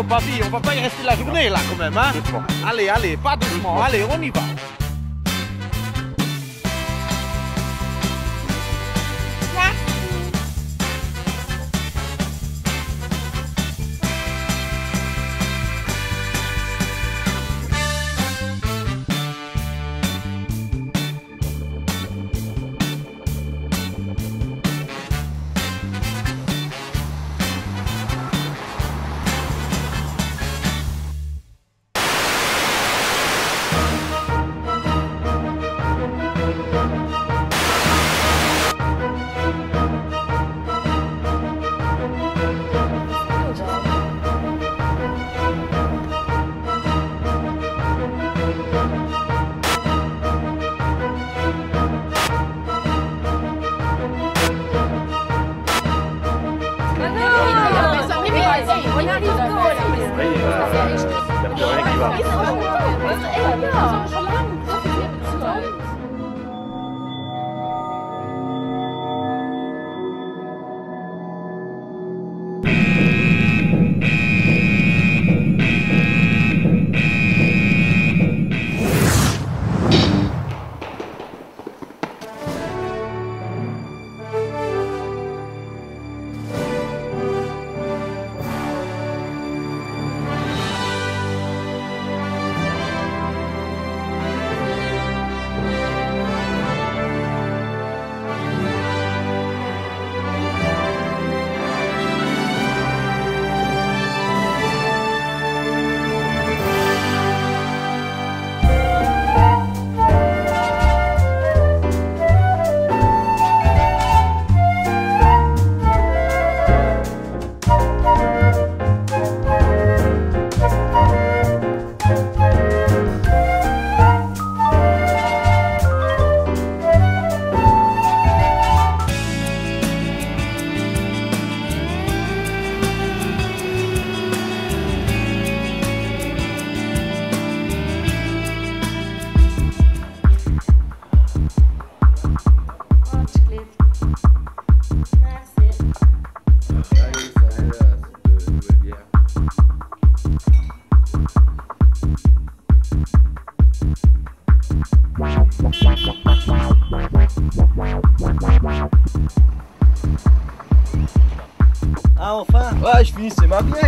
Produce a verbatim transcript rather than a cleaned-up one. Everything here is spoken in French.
Oh papy, on va pas y rester la journée là quand même, hein? Doucement. Allez, allez, pas doucement, doucement, allez, on y va. Ah, enfin! Ouais, je finissais ma bière!